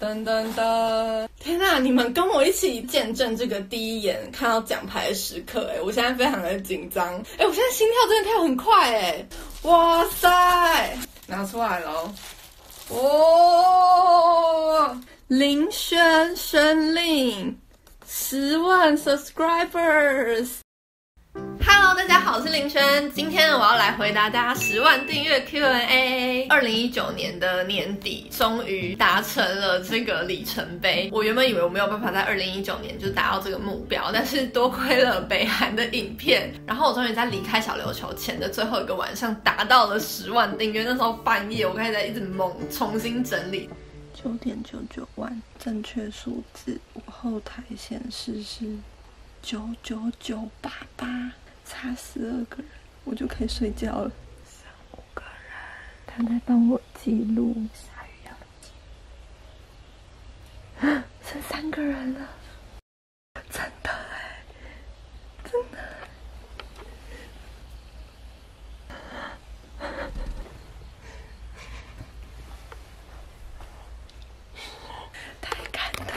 噔噔噔！天哪，你们跟我一起见证这个第一眼看到奖牌的时刻，我现在非常的紧张，我现在心跳真的跳很快，哇塞，拿出来咯，哦，林轩生令10万 subscribers。Hello， 大家好，我是林轩。今天我要来回答大家10万订阅 Q&A。2019年的年底，终于达成了这个里程碑。我原本以为我没有办法在2019年就达到这个目标，但是多亏了北韩的影片，然后我终于在离开小琉球前的最后一个晚上达到了10万订阅。那时候半夜，我开始在一直猛重新整理。9.99万正确数字，我后台显示是99988。差12个人，我就可以睡觉了。15个人，他在帮我记录鲨鱼要的记录，剩3个人了，真的真的。太感动了。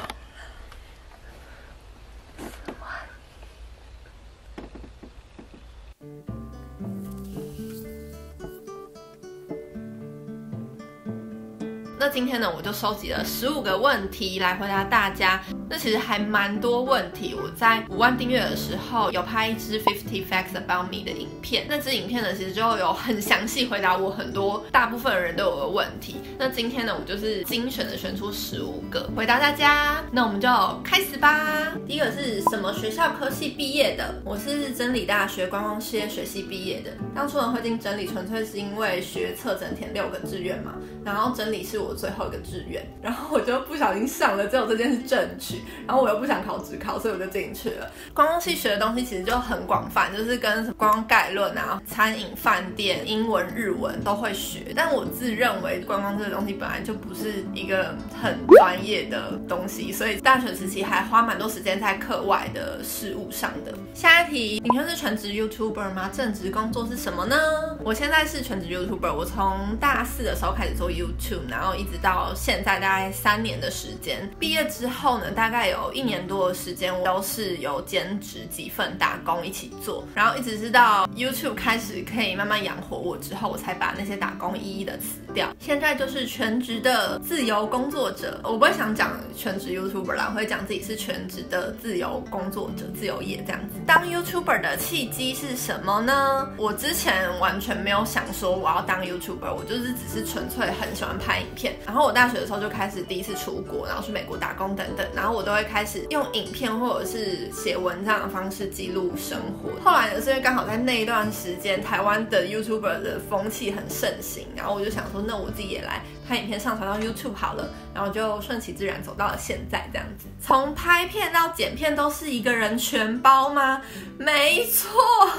那今天呢，我就收集了15个问题来回答大家。那其实还蛮多问题。我在5万订阅的时候，有拍一支50 Facts About Me 的影片。那支影片呢，其实就有很详细回答我很多大部分人都有的问题。那今天呢，我就是精选的选出15个回答大家。那我们就开始吧。第一个是什么学校科系毕业的？我是真理大学观光事业学系毕业的。当初呢会进真理，纯粹是因为学测整填6个志愿嘛，然后真理是我最后一个志愿，然后我就不小心上了，只有这件是正取。然后我又不想考指考，所以我就进去了。观光系学的东西其实就很广泛，就是跟观光概论啊、餐饮、饭店、英文、日文都会学。但我自认为观光这个东西本来就不是一个很专业的东西，所以大学时期还花蛮多时间在课外的事物上的。下一题，你是全职 YouTuber 吗？正职工作是什么呢？我现在是全职 YouTuber， 我从大4的时候开始做 YouTube， 然后一直到现在大概3年的时间。毕业之后呢，大概有1年多的时间，我都是有兼职几份打工一起做，然后一直是到 YouTube 开始可以慢慢养活我之后，我才把那些打工一一的辞掉。现在就是全职的自由工作者，我不会想讲全职 YouTuber 啦，我会讲自己是全职的自由工作者、自由业这样子。当 YouTuber 的契机是什么呢？我之前完全没有想说我要当 YouTuber， 我就是只是纯粹很喜欢拍影片。然后我大学的时候就开始第一次出国，然后去美国打工等等，然后我都会开始用影片或者是写文章的方式记录生活。后来呢，是因为刚好在那一段时间，台湾的 YouTuber 的风气很盛行，然后我就想说，那我自己也来拍影片上传到 YouTube 好了，然后就顺其自然走到了现在这样子。从拍片到剪片都是一个人全包吗？没错，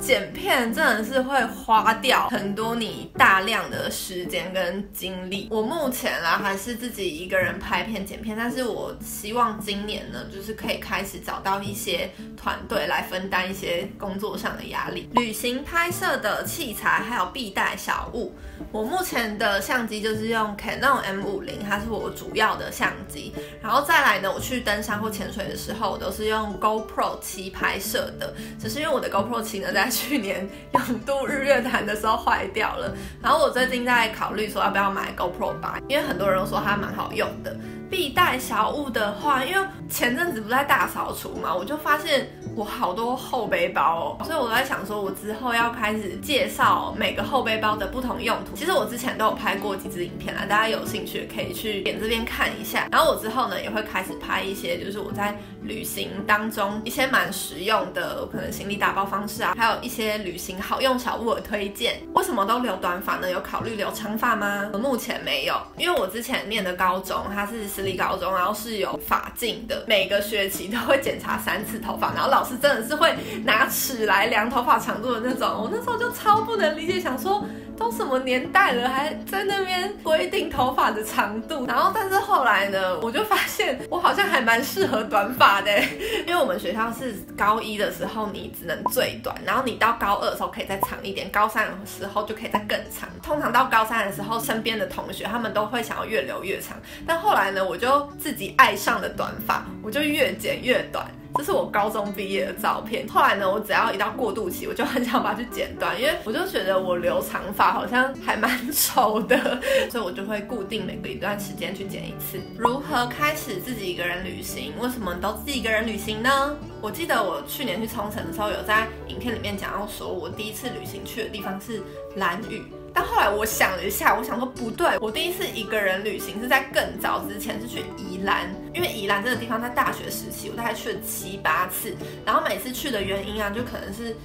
剪片真的是会花掉很多你大量的时间跟精力。我目前啦还是自己一个人拍片剪片，但是我希望今年就是可以开始找到一些团队来分担一些工作上的压力。旅行拍摄的器材还有必带小物，我目前的相机就是用 Canon M50， 它是我主要的相机。然后再来呢，我去登山或潜水的时候，我都是用 GoPro 7拍摄的。只是因为我的 GoPro 7呢，在去年永渡日月潭的时候坏掉了。然后我最近在考虑说要不要买 GoPro 8，因为很多人都说它蛮好用的。必带小物的话，因为前阵子不在大扫除嘛，我就发现我好多后背包所以我在想说，我之后要开始介绍每个后背包的不同用途。其实我之前都有拍过几支影片啦，大家有兴趣可以去点这边看一下。然后我之后呢，也会开始拍一些就是我在旅行当中一些蛮实用的，可能行李打包方式啊，还有一些旅行好用小物的推荐。为什么都留短发呢？有考虑留长发吗？我目前没有，因为我之前念的高中它是私立高中，然后是有发镜的，每个学期都会检查3次头发，然后老师真的是会拿尺来量头发长度的那种。我那时候就超不能理解，想说都什么年代了，还在那边规定头发的长度。然后，但是后来呢，我就发现我好像还蛮适合短发的，因为我们学校是高一的时候你只能最短，然后你到高二的时候可以再长一点，高三的时候就可以再更长。通常到高三的时候，身边的同学他们都会想要越留越长，但后来呢，我就自己爱上了短发，我就越剪越短。 这是我高中毕业的照片。后来呢，我只要一到过渡期，我就很想把它去剪短，因为我就觉得我留长发好像还蛮丑的，所以我就会固定每隔一段时间去剪一次。如何开始自己一个人旅行？为什么你都自己一个人旅行呢？我记得我去年去冲绳的时候，有在影片里面讲到，说我第一次旅行去的地方是兰屿。 但后来我想了一下，我想说不对，我第一次一个人旅行是在更早之前，是去宜兰，因为宜兰这个地方在大学时期我大概去了7、8次，然后每次去的原因啊，就可能是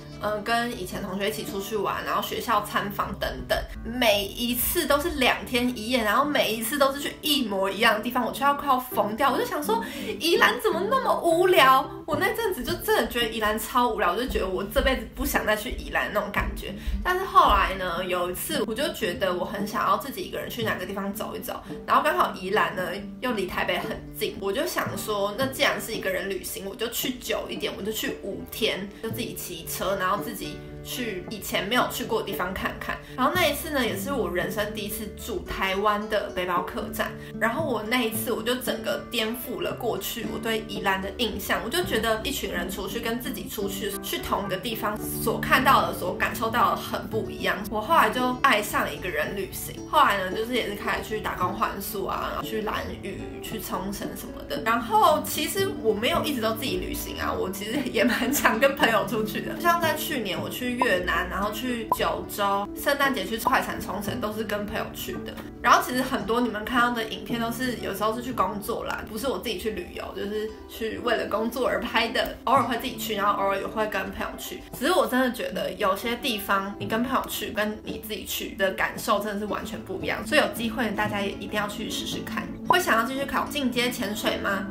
跟以前同学一起出去玩，然后学校参访等等，每一次都是2天1夜，然后每一次都是去一模一样的地方，我却要快要疯掉，我就想说宜兰怎么那么无聊？我那阵子就真的觉得宜兰超无聊，我就觉得我这辈子不想再去宜兰那种感觉。但是后来呢，有一次。 我就觉得我很想要自己一个人去哪个地方走一走，然后刚好宜兰呢又离台北很近，我就想说，那既然是一个人旅行，我就去久一点，我就去5天，就自己骑车，然后自己去以前没有去过的地方看看。然后那一次呢，也是我人生第一次住台湾的背包客栈，然后我那一次我就整个颠覆了过去我对宜兰的印象，我就觉得一群人出去跟自己出去去同一个地方所看到的、所感受到的很不一样。我后来就 爱上一个人旅行，后来呢，就是也是开始去打工换宿啊，然后去兰屿、去冲绳什么的。然后其实我没有一直都自己旅行啊，我其实也蛮常跟朋友出去的。像在去年我去越南，然后去九州，圣诞节去快闪冲绳都是跟朋友去的。然后其实很多你们看到的影片都是有时候是去工作啦，不是我自己去旅游，就是去为了工作而拍的。偶尔会自己去，然后偶尔也会跟朋友去。只是我真的觉得有些地方你跟朋友去，跟你自己去 的感受真的是完全不一样，所以有机会大家也一定要去试试看。会想要继续考进阶潜水吗？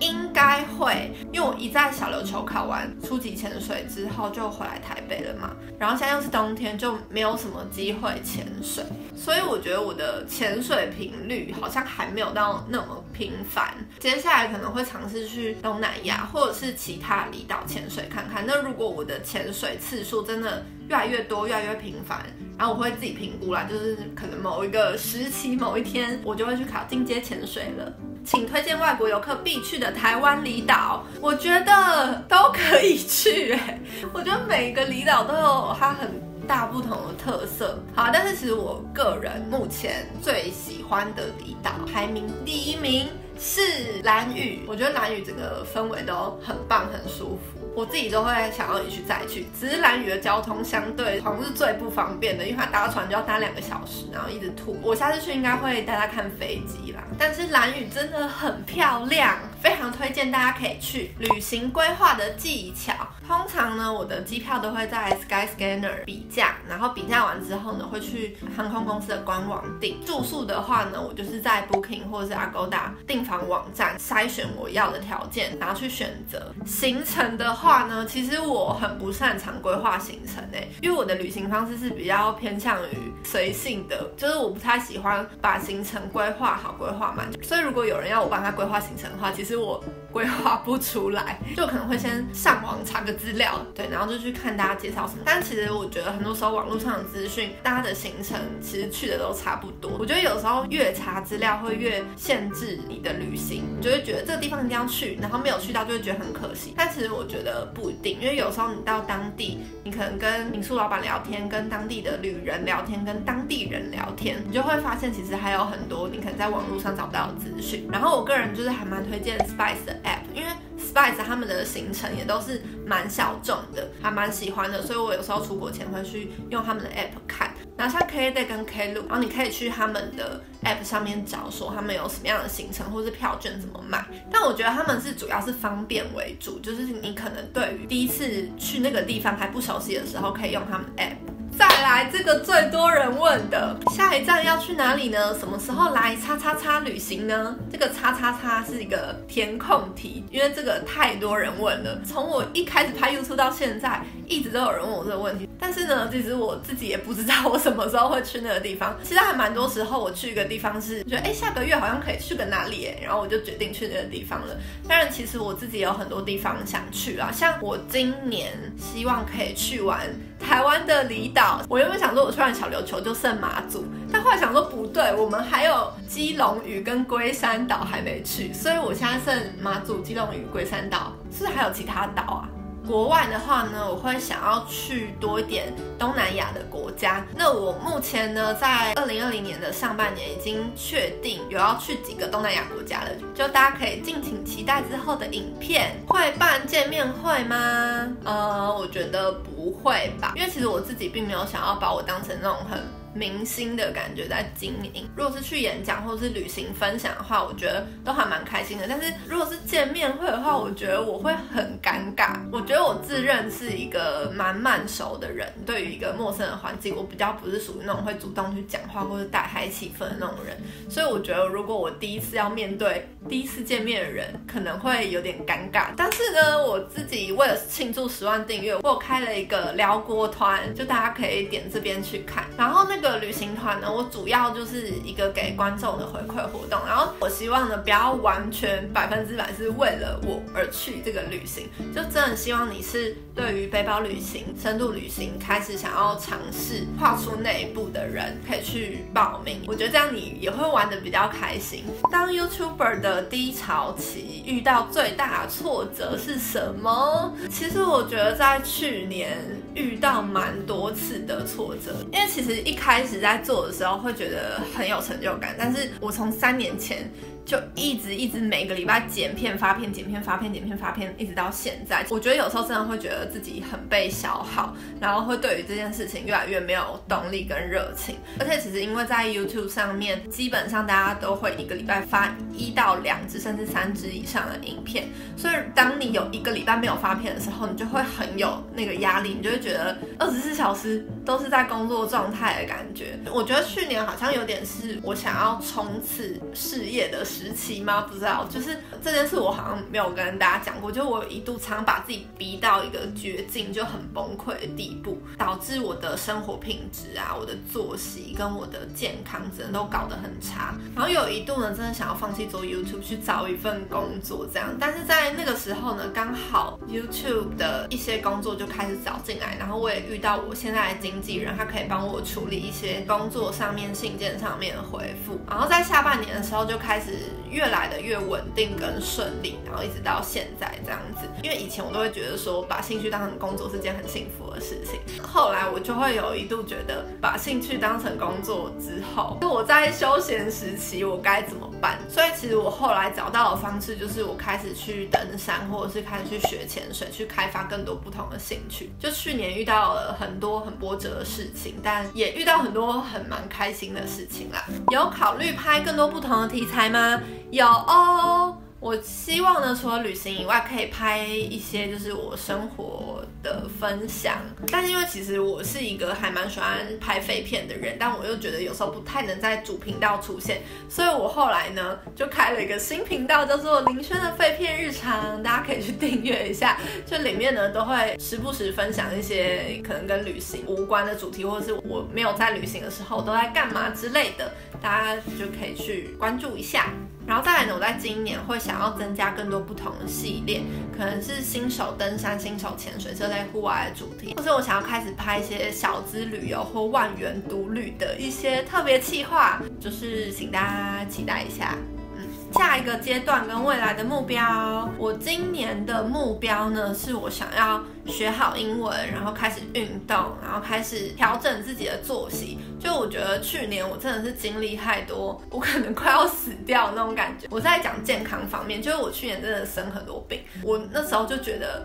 应该会，因为我一在小琉球考完初级潜水之后就回来台北了嘛，然后现在又是冬天，就没有什么机会潜水，所以我觉得我的潜水频率好像还没有到那么频繁。接下来可能会尝试去东南亚或者是其他离岛潜水看看。那如果我的潜水次数真的 越来越多，越来越频繁，然后我会自己评估啦，就是可能某一个时期、某一天，我就会去考进阶潜水了。请推荐外国游客必去的台湾离岛，我觉得都可以去欸，我觉得每个离岛都有它很 大不同的特色，好，但是其实我个人目前最喜欢的离岛排名第1名是兰屿，我觉得兰屿整个氛围都很棒，很舒服，我自己都会想要一去再去。只是兰屿的交通相对好像是最不方便的，因为它搭船就要搭2个小时，然后一直吐。我下次去应该会带大家看飞机啦，但是兰屿真的很漂亮，非常推荐大家可以去。旅行规划的技巧，通常呢我的机票都会在 Skyscanner 比较 然后比价完之后呢，会去航空公司的官网订住宿的话呢，我就是在 Booking 或者是 Agoda 订房网站筛选我要的条件，然后去选择行程的话呢，其实我很不擅长规划行程欸，因为我的旅行方式是比较偏向于随性的，就是我不太喜欢把行程规划好、规划满，所以如果有人要我帮他规划行程的话，其实我 规划不出来，就可能会先上网查个资料，对，然后就去看大家介绍什么。但其实我觉得很多时候网络上的资讯，大家的行程其实去的都差不多。我觉得有时候越查资料会越限制你的旅行，你就会觉得这个地方一定要去，然后没有去到就会觉得很可惜。但其实我觉得不一定，因为有时候你到当地，你可能跟民宿老板聊天，跟当地的旅人聊天，跟当地人聊天，你就会发现其实还有很多你可能在网络上找不到的资讯。然后我个人就是还蛮推荐 Spice 的 app， 因为 Spice 他们的行程也都是蛮小众的，还蛮喜欢的，所以我有时候出国前会去用他们的 app 看。然后像 K Day 跟 Klook， 然后你可以去他们的 app 上面找，说他们有什么样的行程，或是票券怎么买。但我觉得他们是主要是方便为主，就是你可能对于第一次去那个地方还不熟悉的时候，可以用他们 app。再来来这个最多人问的，下一站要去哪里呢？什么时候来叉叉叉旅行呢？这个叉叉叉是一个填空题，因为这个太多人问了。从我一开始拍 YouTube 到现在，一直都有人问我这个问题。但是呢，其实我自己也不知道我什么时候会去那个地方。其实还蛮多时候我去一个地方是觉得，下个月好像可以去个哪里，然后我就决定去那个地方了。当然，其实我自己有很多地方想去啊，像我今年希望可以去玩台湾的离岛。我原本想说，我去完小琉球就剩马祖，但后来想说不对，我们还有基隆屿跟龟山岛还没去，所以我现在剩马祖、基隆屿、龟山岛，是不是还有其他岛啊？国外的话呢，我会想要去多一点东南亚的国家。那我目前呢，在2020年的上半年已经确定有要去几个东南亚国家了，就大家可以敬请期待之后的影片。会办见面会吗？我觉得不会吧，因为其实我自己并没有想要把我当成那种很明星的感觉在经营。如果是去演讲或是旅行分享的话，我觉得都还蛮开心的。但是如果是见面会的话，我觉得我会很尴尬。我觉得我自认是一个蛮慢熟的人，对于一个陌生的环境，我比较不是属于那种会主动去讲话或者带嗨气氛的那种人。所以我觉得，如果我第一次要面对第一次见面的人，可能会有点尴尬。但是呢，我自己为了庆祝10万订阅，我有开了一个聊锅团，就大家可以点这边去看。然后那个旅行团呢，我主要就是一个给观众的回馈活动，然后我希望呢，不要完全100%是为了我而去这个旅行，就真的希望你是对于背包旅行、深度旅行开始想要尝试跨出那一步的人，可以去报名。我觉得这样你也会玩得比较开心。当 YouTuber 的低潮期遇到最大的挫折是什么？其实我觉得在去年遇到蛮多次的挫折，因为其实一开始在做的时候会觉得很有成就感，但是我从3年前就一直每个礼拜剪片发片剪片发片剪片发片，一直到现在。我觉得有时候真的会觉得自己很被消耗，然后会对于这件事情越来越没有动力跟热情。而且其实因为在 YouTube 上面，基本上大家都会一个礼拜发1到2支甚至3支以上的影片，所以当你有一个礼拜没有发片的时候，你就会很有那个压力，你就会觉得24小时都是在工作状态的感觉。我觉得去年好像有点是我想要冲刺事业的时期吗？不知道，就是这件事我好像没有跟大家讲过，就我一度常把自己逼到一个绝境，就很崩溃的地步，导致我的生活品质啊、我的作息跟我的健康真的都搞得很差。然后有一度呢，真的想要放弃做 YouTube， 去找一份工作这样。但是在那个时候呢，刚好 YouTube 的一些工作就开始找进来，然后我也遇到我现在的经纪人，他可以帮我处理一些工作上面、信件上面的回复。然后在下半年的时候就开始越来的越稳定跟顺利，然后一直到现在这样子。因为以前我都会觉得说，把兴趣当成工作是件很幸福的事情，后来我就会有一度觉得，把兴趣当成工作之后，我在休闲时期我该怎么办？所以其实我后来找到的方式就是，我开始去登山，或者是开始去学潜水，去开发更多不同的兴趣。就去年遇到了很多很波折的事情，但也遇到很多蛮开心的事情啦。有考虑拍更多不同的题材吗？有哦，我希望呢，除了旅行以外，可以拍一些就是我生活的分享。但是因为其实我是一个还蛮喜欢拍废片的人，但我又觉得有时候不太能在主频道出现，所以我后来呢就开了一个新频道，叫做林轩的废片日常，大家可以去订阅一下。就里面呢都会时不时分享一些可能跟旅行无关的主题，或者是我没有在旅行的时候都在干嘛之类的，大家就可以去关注一下。然后再来呢，我在今年会想要增加更多不同的系列，可能是新手登山、新手潜水这类户外的主题，或是我想要开始拍一些小资旅游或万元独旅的一些特别企划，就是请大家期待一下。下一个阶段跟未来的目标，我今年的目标呢，是我想要学好英文，然后开始运动，然后开始调整自己的作息。就我觉得去年我真的是经历太多，我可能快要死掉那种感觉。我在讲健康方面，就是我去年真的生很多病，我那时候就觉得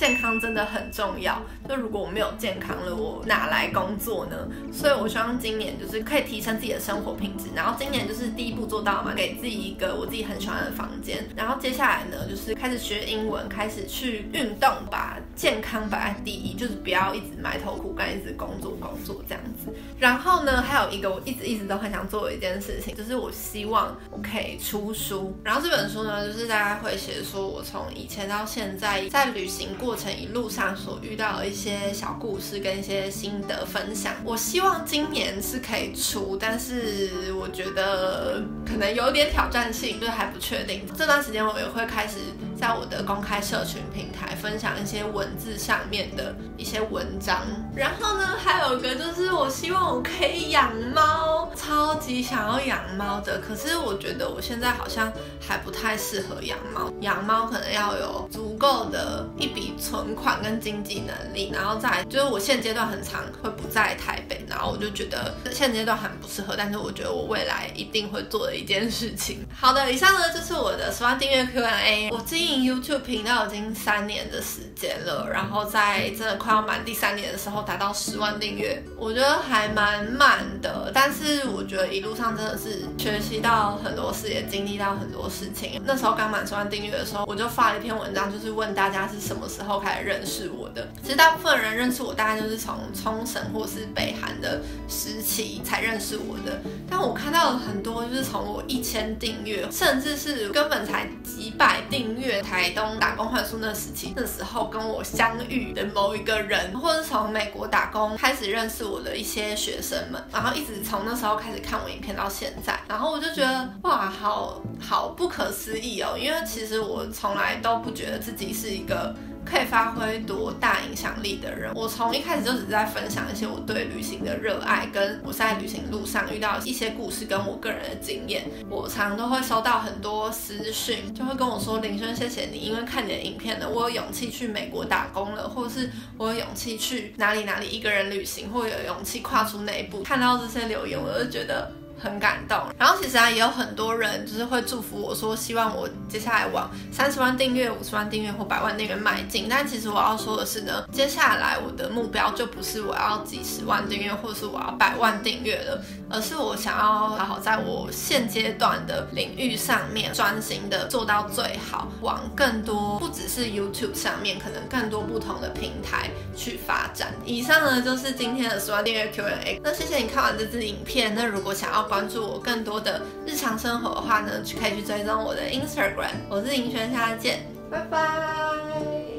健康真的很重要。就如果我没有健康了，我哪来工作呢？所以我希望今年就是可以提升自己的生活品质。然后今年就是第一步做到嘛，给自己一个我自己很喜欢的房间。然后接下来呢，就是开始学英文，开始去运动，把健康摆在第一，就是不要一直埋头苦干，一直工作这样子。然后呢，还有一个我一直都很想做的一件事情，就是我希望我可以出书。然后这本书呢，就是大家会写说我从以前到现在，在旅行过程一路上所遇到的一些小故事跟一些心得分享。我希望今年是可以出，但是我觉得可能有点挑战性，就还不确定。这段时间我也会开始在我的公开社群平台分享一些文字上面的一些文章。然后呢，还有一个就是我希望我可以养猫，超级想要养猫的。可是我觉得我现在好像还不太适合养猫，养猫可能要有足够的一笔存款跟经济能力，然后再来就是我现阶段很常会不在台北，然后我就觉得现阶段很不适合，但是我觉得我未来一定会做的一件事情。好的，以上呢就是我的10万订阅 Q&A。我经营 YouTube 频道已经3年的时间了，然后在真的快要满第3年的时候达到10万订阅，我觉得还蛮慢的。但是我觉得一路上真的是学习到很多事，也经历到很多事情。那时候刚满10万订阅的时候，我就发了一篇文章，就是问大家是什么时候开始认识我的。其实大部分人认识我大概就是从冲绳或是北韩的时期才认识我的，但我看到了很多就是从我1000订阅，甚至是根本才几百订阅，台东打工换宿那时期，那时候跟我相遇的某一个人，或是从美国打工开始认识我的一些学生们，然后一直从那时候开始看我影片到现在。然后我就觉得哇，好不可思议哦，因为其实我从来都不觉得自己是一个可以发挥多大影响力的人。我从一开始就只是在分享一些我对旅行的热爱，跟我在旅行路上遇到一些故事跟我个人的经验。我常常都会收到很多私讯，就会跟我说林轩谢谢你，因为看你的影片了，我有勇气去美国打工了，或是我有勇气去哪里一个人旅行，或有勇气跨出那一步。看到这些留言，我就觉得很感动。然后其实啊，也有很多人就是会祝福我说，希望我接下来往30万订阅、50万订阅或100万订阅迈进。但其实我要说的是呢，接下来我的目标就不是我要几十万订阅，或是我要100万订阅了，而是我想要好好在我现阶段的领域上面专心的做到最好，往更多不只是 YouTube 上面，可能更多不同的平台去发展。以上呢就是今天的10万订阅 Q&A。那谢谢你看完这支影片。那如果想要关注我更多的日常生活的话呢，可以去追踪我的 Instagram。我是林轩，下次见，拜拜。